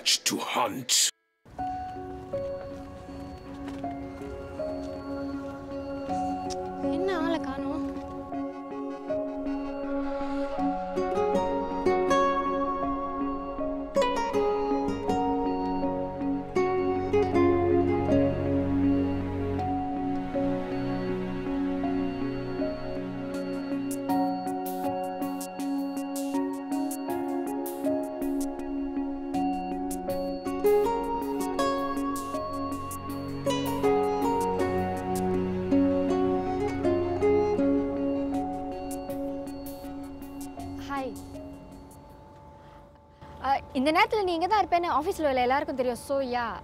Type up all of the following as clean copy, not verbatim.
catch to hunt. In the net, you are in the office. So, yeah,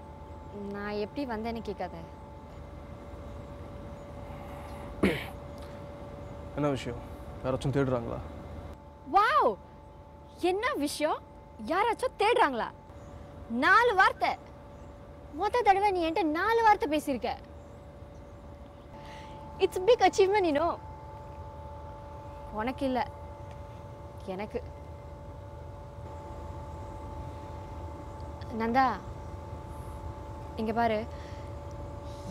I am going to go. What is it? Wow! What is it? It's a big achievement, you know. Nanda, inge paru.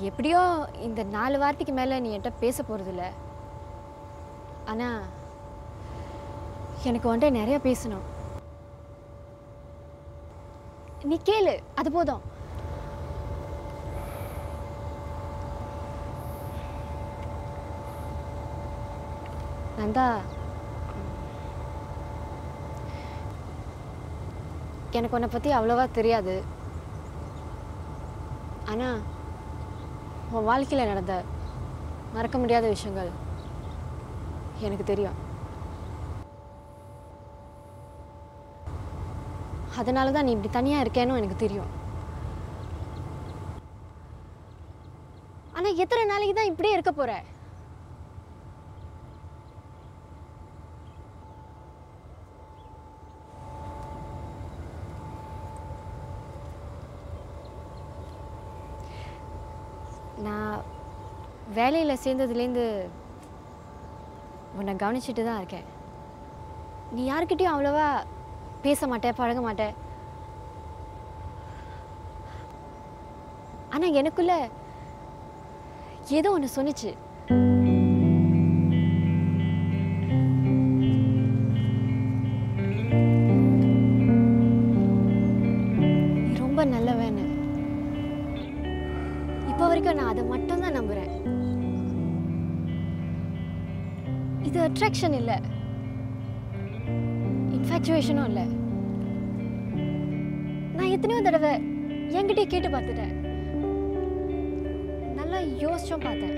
Epdiyo inda 4 vaarthukku mela nee enta pesa poradilla. Ana enakku onta neriya pesanum. Nee kelu adu podum. Nanda, I don't know what you know. Anna, I don't know what you know. I don't know. That's why I'm here. I know. Anna, how long I am not sure if I am going to be able to do I am going to be able to do I am going to be able It's not attraction, infatuation. I have to look at how many people are looking at me. I have to look at them.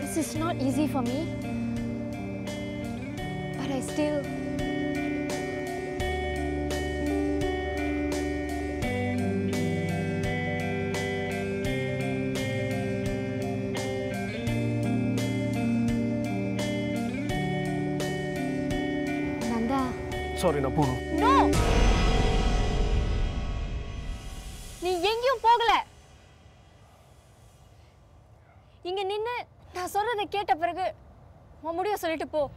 This is not easy for me, but I still... Sorry, Napuru. No! You are not going to go. You are not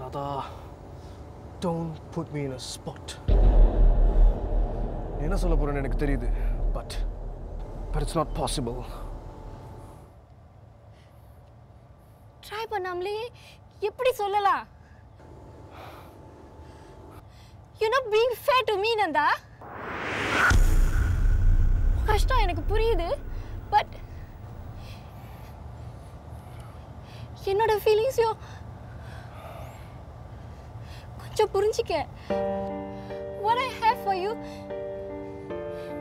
Radha, don't put me in a spot. I know but it's not possible. Try it. You're not being fair to me, Nanda. But you're not a feeling so. What I have for you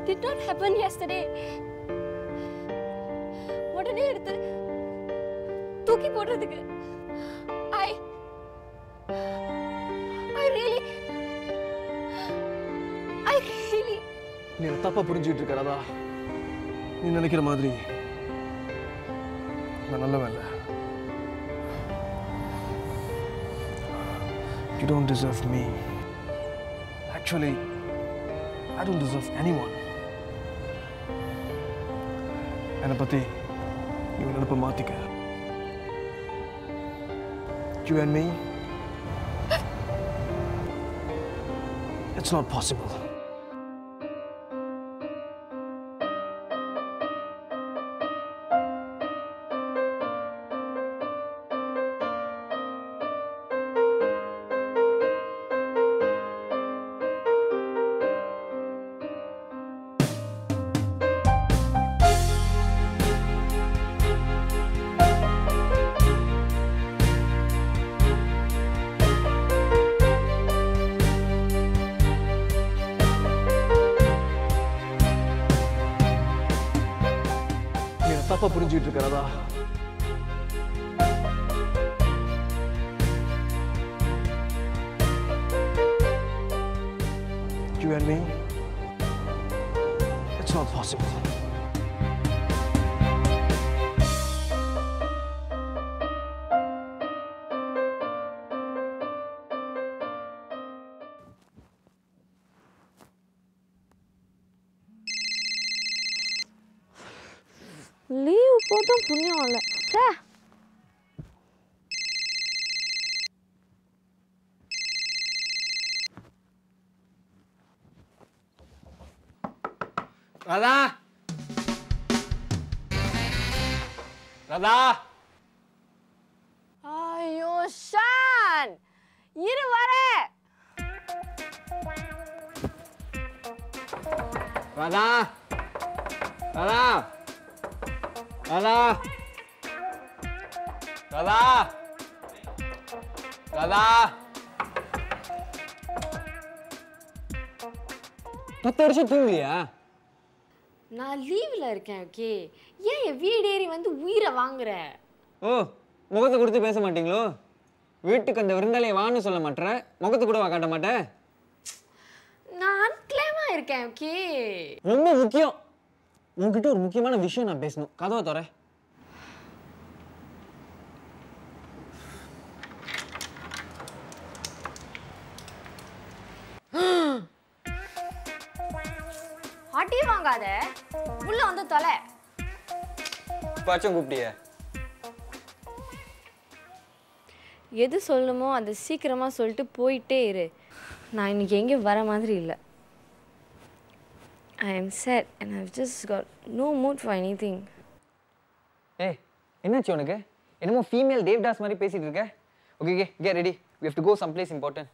did not happen yesterday. What did you I'm not going to be able to do it. You don't deserve me. Actually, I don't deserve anyone. Anapati, you will not be able to do it. You and me? It's not possible. Papa புரிஞ்சிட்டு இருக்கறதா? You and me? It's not possible. Leave போட்டும் புண்ணியம் இல்லை. சே ராதா, ராதா. ஐயோ Shawn, இரு வரேன். Radha, Radha. Radha! Radha! Radha! 10 வருஷம் தூங்கலையா? நான் லீவ்ல இருக்கேன், ஓகே? ஏன் என் வீடேறி வந்து உயிரை வாங்குற? ஓ, முகத்தை கொடுத்து பேச மாட்டீங்களோ? வீட்டுக்கு அந்த விருந்தாளியை வான்னு சொல்ல மாட்டற, முகத்தை கூட காட்ட மாட்டே? நான் அன்கிளைமா இருக்கேன், ஓகே? ரொம்ப முக்கியம். உங்ககிட்ட ஒரு முக்கியமான விஷயம் நான் பேசணும். கதவை தோற. அடி வாங்காத, உள்ள வந்து தொலை. பாச்சம் கூப்பிட்டியே. எது சொல்லணுமோ அது சீக்கிரமா சொல்லிட்டு போயிட்டே இரு. நான் இன்னைக்கு எங்கேயும் வர மாதிரி இல்லை. I am sad and I've just got no mood for anything. Hey, what's wrong with you? You're a female Devdas mari pesittu irukke. Okay, okay, get ready. We have to go someplace important.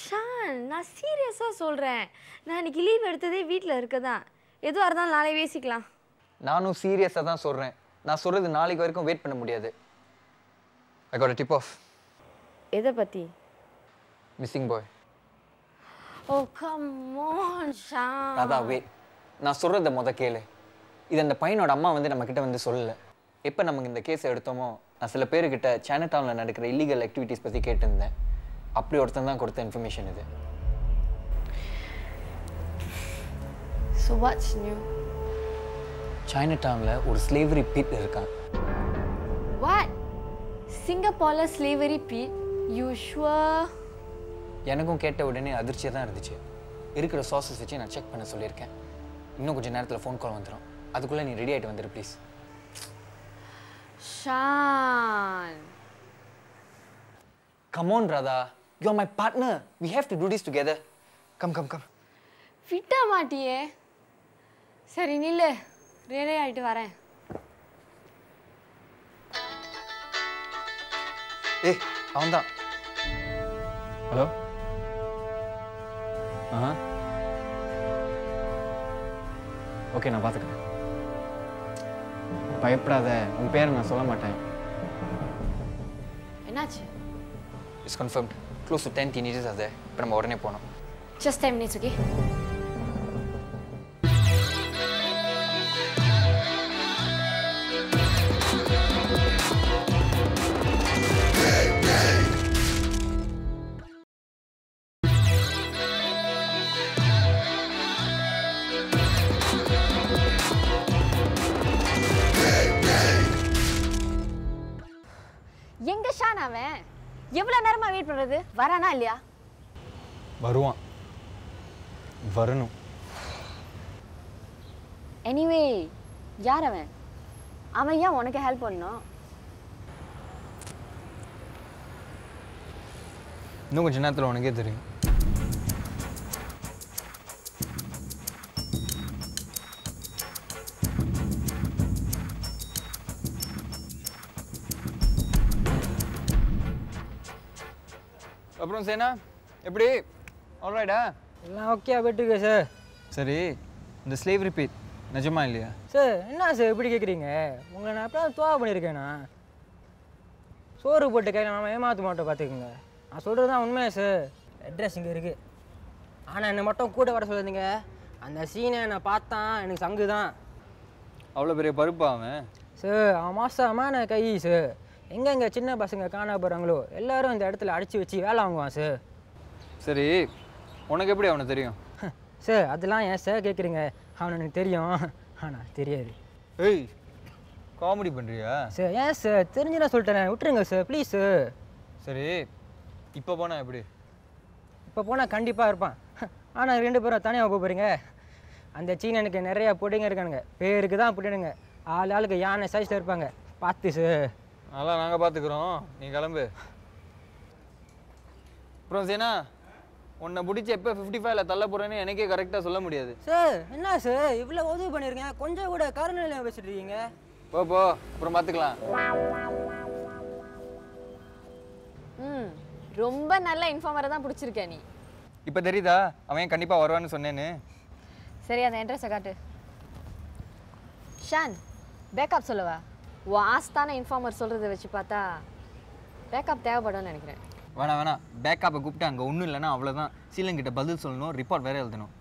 Shan, நான் சீரியஸா சொல்றேன். நான் இன்னைக்கு leave எடுத்ததே வீட்ல இருக்கதா. எதுவா இருந்தாலும் நாளை பேசிக்கலாம். நானும் சீரியஸா தான் சொல்றேன். நான் சொல்றது நாளைக்கு வரைக்கும் வெயிட் பண்ண முடியாது. I got a tip off. எதை பத்தி? Missing boy. Oh, come on, Shan. Radha, wait. நான் சொல்றத முத கேளு. இது அந்த பையனோட அம்மா வந்து நம்ம கிட்ட வந்து சொல்லல. எப்ப நமக்கு இந்த கேஸ் எடுத்தோமோ நான் சில பேருக்கிட்ட சைனா டவுன்ல நடக்கிற இல்லீகல் ஆக்டிவிட்டிஸ் பத்தி கேட்டிருந்தேன். அப்படி ஒருத்தன் தான் கொடுத்த இன்ஃபர்மேஷன் இது. So what's new? சைனா டவுன்ல ஒரு ஸ்லேவரி பீட் இருக்கான். What? Singaporeல ஸ்லேவரி பீட்? You sure? எனக்கும் கேட்ட உடனே அதிர்ச்சியாக தான் இருந்துச்சு. இருக்கிற சார்சஸ் வச்சு நான் செக் பண்ண சொல்லியிருக்கேன். இன்னும் கொஞ்சம் நேரத்தில் ஃபோன் கால் வந்துடும். அதுக்குள்ளே நீ ரெடி ஆகிட்டு வந்துடு please. Shaan, come on Radha, you are my partner. We have to do this together. Come come come. ஃபிட்டா மாட்டியே. சரி நில்லு, ரெடி ஆகிட்டு வரேன். ஏ அவன் தான். ஹலோ. ஓகே, நான் பார்த்துக்கிறேன். பயப்படாத, உன் பேரை நான் சொல்ல மாட்டேன். என்னாச்சு? It's confirmed. Close to 10 teenagers are there. இப்போ நம்ம உடனே போகணும். Just 10 minutes, okay? அவன் எவ்வளவு நேரமா வெயிட் பண்றது? வரானா இல்லையா? வருவான், வரணும். எனிவே, யார் அவன்? அவன் ஏன் உனக்கு ஹெல்ப் பண்ணணும்? இன்னும் கொஞ்ச நேரத்துல உனக்கே தெரியும். அப்புறம் சேனா எப்படி ஆல்ரைட்டா? எல்லாம் ஓகே ஆகிட்டுருக்கே சார். சரி இந்த ஸ்லேவ் ரிப்பீட் நிஜமா இல்லையா சார்? என்ன சார் எப்படி கேட்குறீங்க? உங்களை நான் எப்படிலாம் துவா பண்ணியிருக்கேண்ணா. சோறு போட்டு கையில் நம்ம ஏமாற்ற மாட்டோம், பார்த்துக்குங்க. நான் சொல்கிறது தான் உண்மையா சார்? அட்ரஸ் இங்கே இருக்குது, ஆனால் என்னை மட்டும் கூட வர சொல்லியிருந்தீங்க. அந்த சீனை நான் பார்த்தான், எனக்கு சங்கு தான். அவ்வளோ பெரிய பருப்பு அவன் சார். அவன் மாசமான கை சார். எங்கெங்கே சின்ன பசங்க காணா போகிறாங்களோ எல்லோரும் இந்த இடத்துல அடித்து வச்சு வேலை வாங்குவான் சார். சரி உனக்கு எப்படி அவனை தெரியும் சார்? அதெல்லாம் ஏன் சார் கேட்குறீங்க? அவனை எனக்கு தெரியும், ஆனால் தெரியாது. ஏய் காமெடி பண்ணுறியா சார்? ஏன் சார் தெரிஞ்சு நான் சொல்லிட்டேன், விட்டுருங்க சார் ப்ளீஸ் சார். சரி இப்போ போனால் எப்படி? இப்போ போனால் கண்டிப்பாக இருப்பான். ஆனால் ரெண்டு பேரும் தனியாக போக போகிறீங்க. அந்த சீனனுக்கு நிறையா பொடிங்க இருக்கானுங்க, பேருக்கு தான் பிடிடுங்க. ஆள் ஆளுக்கு யானை சைஸில் இருப்பாங்க, பார்த்து சார். அதெல்லாம் நாங்கள் பார்த்துக்குறோம், நீ கிளம்பு. அப்புறம் சேனா உன்னை பிடிச்சி எப்போ 55ல் தள்ள போகிறேன்னு எனக்கே கரெக்டாக சொல்ல முடியாது சார். என்ன சார் இவ்வளோ உதவி பண்ணியிருக்கேன், கொஞ்சம் கூட கருணையில் பேசிட்டு இருக்கீங்க. போ போ, அப்புறம் பார்த்துக்கலாம். ம், ரொம்ப நல்ல இன்ஃபார்மராக தான் பிடிச்சிருக்கே நீ. இப்போ தெரியுதா அவன் கண்டிப்பாக வருவான்னு சொன்னேன்னு? சரி அந்த அட்ரஸை காட்டு. ஷான் பேக்கப் சொல்லவா? உன் ஆஸ்தான இன்ஃபார்மர் சொல்கிறத வச்சு பார்த்தா பேக்கப் தேவைப்படும்னு நினைக்கிறேன். வேணா வேணா, பேக்கப்பை கூப்பிட்டு அங்கே ஒன்றும் இல்லைன்னா அவ்வளோதான். சீலங்கிட்ட பதில் சொல்லணும், ரிப்போர்ட் வேறு எழுதணும்.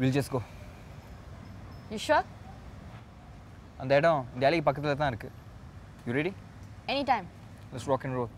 Will just go. யூஷா அந்த இடம் இந்த வேலைக்கு பக்கத்தில் தான் இருக்குது. You ready? Anytime. Let's rock and roll.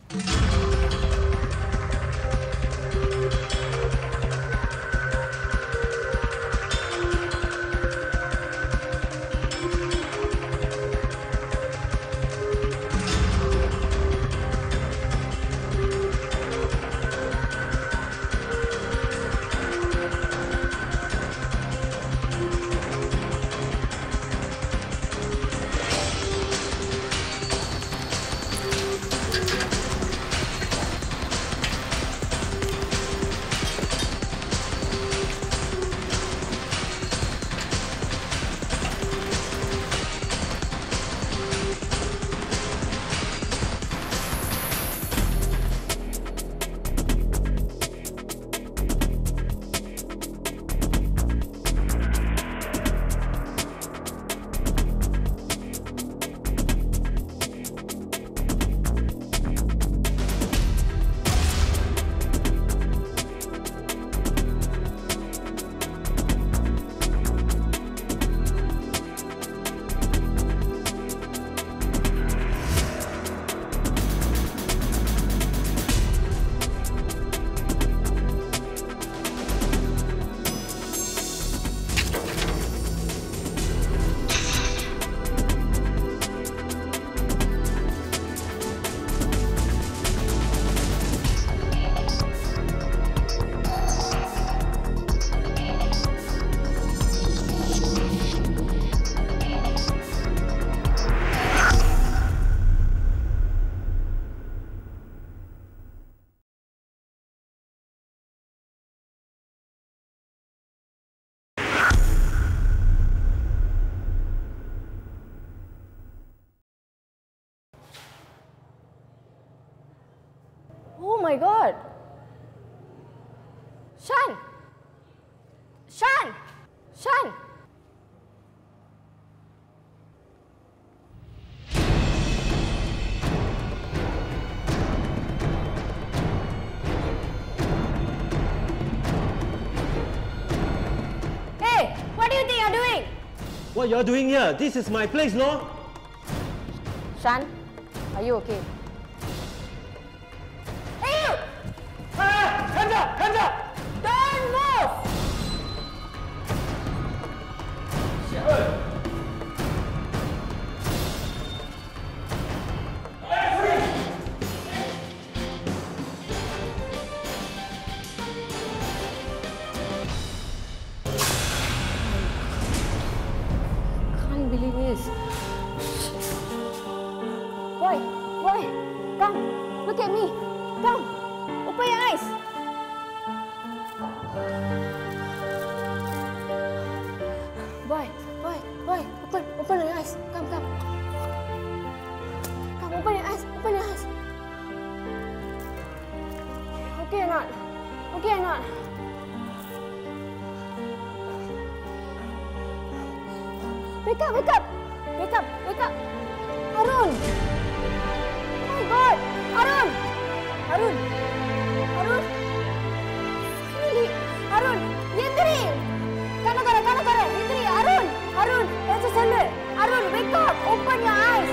Oh my God! Shan! Shan! Shan! Hey! What do you think you're doing? What you're doing here? This is my place, no? Shan, are you okay? Hands up! Don't move! I can't believe this. Boy, boy, come, look at me, come. Open your eyes. Boy, open your eyes. Come. Come, open your eyes. Okay or not? Wake up! Arun! Oh my God! Arun! Finally! Arun! Yendri! Kana! Yendri! Arun! Let's just end it! Arun, wake up! Open your eyes!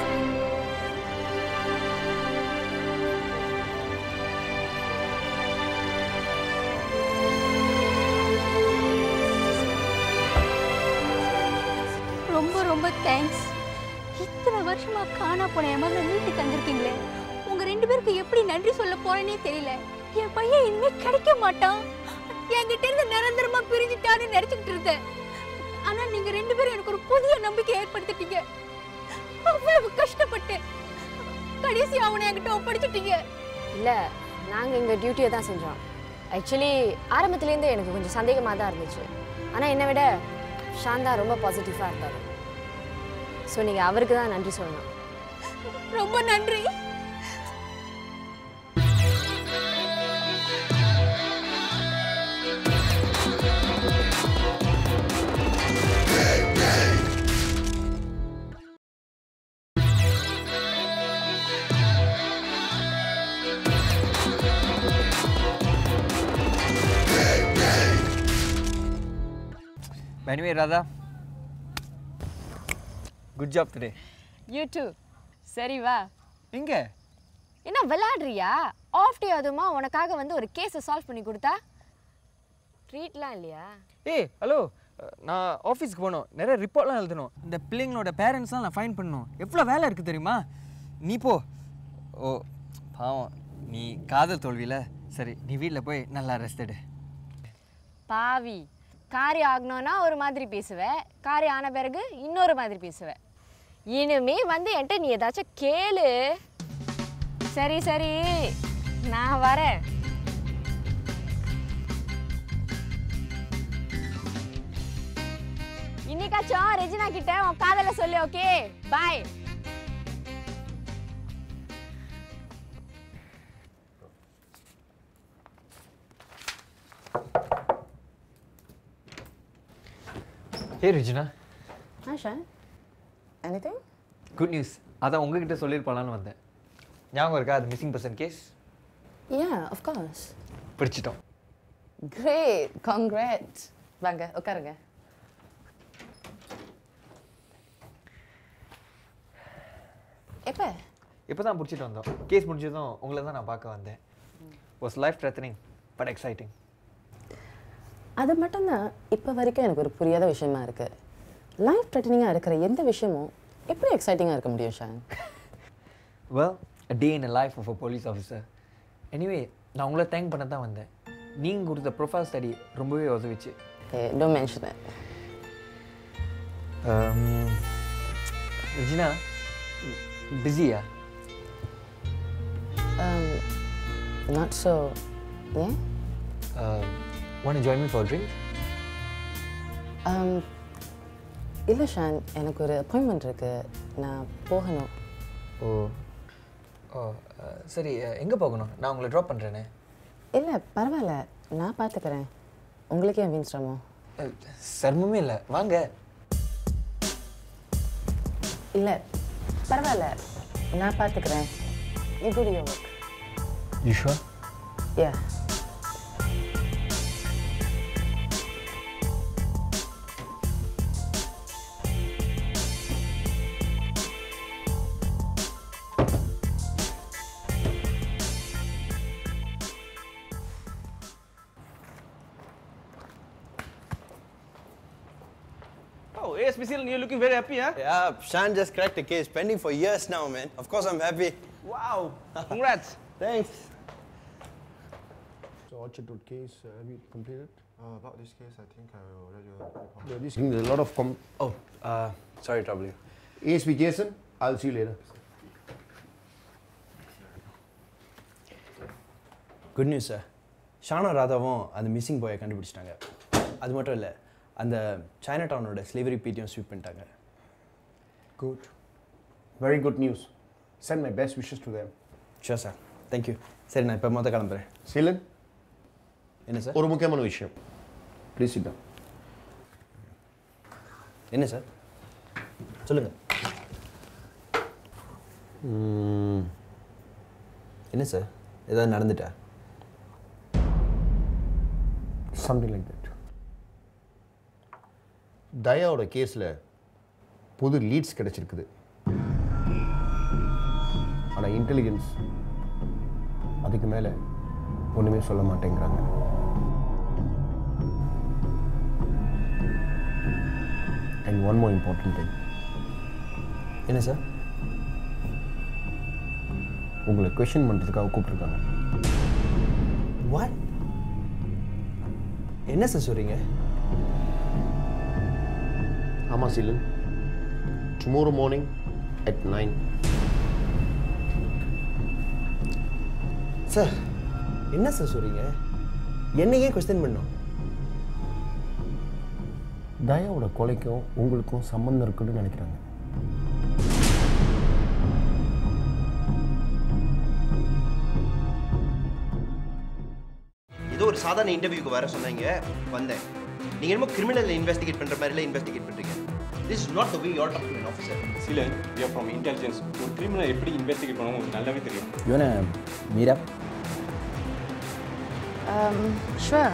Thanks. இத்தனை வருஷமா காணா போன எமல்ல மீட்டு தந்திருக்கீங்களே. உங்க ரெண்டு பேருக்கு எப்படி நன்றி சொல்ல போறேனே தெரியல. என் பையன் இனிமே கிடைக்க மாட்டான். என்கிட்ட இருந்து நிரந்தரமா பிரிஞ்சிட்டானே நினைச்சிட்டு இருந்தேன். ஆனா நீங்க ரெண்டு பேரும் எனக்கு ஒரு புதிய நம்பிக்கை ஏற்படுத்திட்டீங்க. அவ்வளவு கஷ்டப்பட்டு கடைசி அவனை என்கிட்ட ஒப்படைச்சிட்டீங்க. இல்ல, நாங்க எங்க டியூட்டியை தான் செஞ்சோம். ஆக்சுவலி ஆரம்பத்துல இருந்தே எனக்கு கொஞ்சம் சந்தேகமா தான் இருந்துச்சு. ஆனா என்ன விட ஷாந்தா ரொம்ப பாசிட்டிவா இருந்தாரு. So, you have to tell him. Thank you. Anyway, Radha. Good job today. You too. Sari va. Inge? Enna veladriya? Off day aduma unakkaga vandu or case solve panni kudutha. Treat la illaya? Hey, hello. Na office ku ponom. Nere report la eludano. Inda pillingaloda parents la na find pannom. Evlo vela irukku theriyuma? Nee po. Oh, paavam. Nee kaadal tholvila. Sari, nee veetla poi nalla rest edu. Paavi, kaari aagnona oru maadhiri pesuva. Kaari aana peragu innoru maadhiri pesuva. இனிமே வந்து என்கிட்ட நீ ஏதாச்சும் கேளு. சரி நான் வரேன். இன்னைக்காச்சும் Regina கிட்ட உன் காதல சொல்லு. Okay, bye. Hey Regina. Shaan. Anything? Good news. That's why I told you. You're the missing person case? Yeah, of course. Great. Congrats. Vanga, ukarunga. Epa? Now I'm getting it. The case is over. It was life-threatening, but exciting. That's why now I have a puriyada vishayam. Life-threatening is exciting, Shan. Well, a day in the life of a police officer. Anyway, I'm going to thank you. You the profile study. Hey, don't mention it. Regina, busy? Yeah? Not so. Yeah? Want to join me for a drink? இல்ல ஷான், எனக்கு ஒரு appointment இருக்கு. நான் போகணும். ஓ சரி, எங்க போகணும்? நான் உங்களை டிராப் பண்றேனே. இல்ல பரவாயில்லை, நான் பாத்துக்கறேன். உங்களுக்கு ஏன் வீண் சர்மமே இல்ல, வாங்க. இல்ல பரவாயில்லை, நான் பாத்துக்கறேன். You go to your work. You sure? Yeah. You're looking very happy, huh? Yeah, Shan just cracked a case pending for years now, man. Of course I'm happy. Wow, congrats. Thanks. So Orchard Road case, have you completed? About this case, I think I already... There's a lot of... sorry, trouble you. ASP Jason, I'll see you later. Good news, sir. Shan and Radhavan and the missing boy are கண்டுபிடிச்சிட்டாங்க. அது மட்டும் இல்ல அந்த சைனாடவுனோட slavery பீட்டியும் sweep பண்ணிட்டாங்க. Good. Very good news. Send my best wishes to them. Sure, sir. Thank you. சரி நான் இப்ப மொத்த கிளம்பறேன். சீலன் என்ன சார்? ஒரு முக்கியமான விஷயம். Please sit down. என்ன சார்? சொல்லுங்க. என்ன சார்? ஏதாவது நடந்துட்டா? Something like that. Dayaoda case la pudu leads kedachirukku. Ana intelligence adikku mele onume solla maatengiranga. And one more important thing. Enna sir? Ungala question pandradhukaga koopirukanga. What? என்ன sir சொல்றீங்க? ஆமா சிலன். Tomorrow morning at 9. Sir, என்ன sir சொல்றீங்க? என்ன ஏன் question பண்ணோம்? தயாவோட கொலைக்கும் உங்களுக்கும் சம்பந்தம் இருக்குன்னு நினைக்கிறாங்க. ஒரு சாதாரண இன்டர்வியூக்கு வர சொன்னீங்க வந்தேன் நீங்க என்னமோ கிரிமினல் இன்வெஸ்டிகேட் பண்ற மாதிரில இன்வெஸ்டிகேட் பண்றீங்க this is not the way you are talking to an officer சிலன் we are from intelligence ஒரு கிரிமினல் எப்படி இன்வெஸ்டிகேட் பண்ணனும் உங்களுக்கு நல்லாவே தெரியும் you wanna meet up sure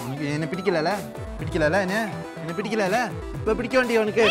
உங்களுக்கு என்ன பிடிக்கலல என்ன பிடிக்கலல இப்ப பிடிக்க வேண்டிய உங்களுக்கு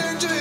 Danger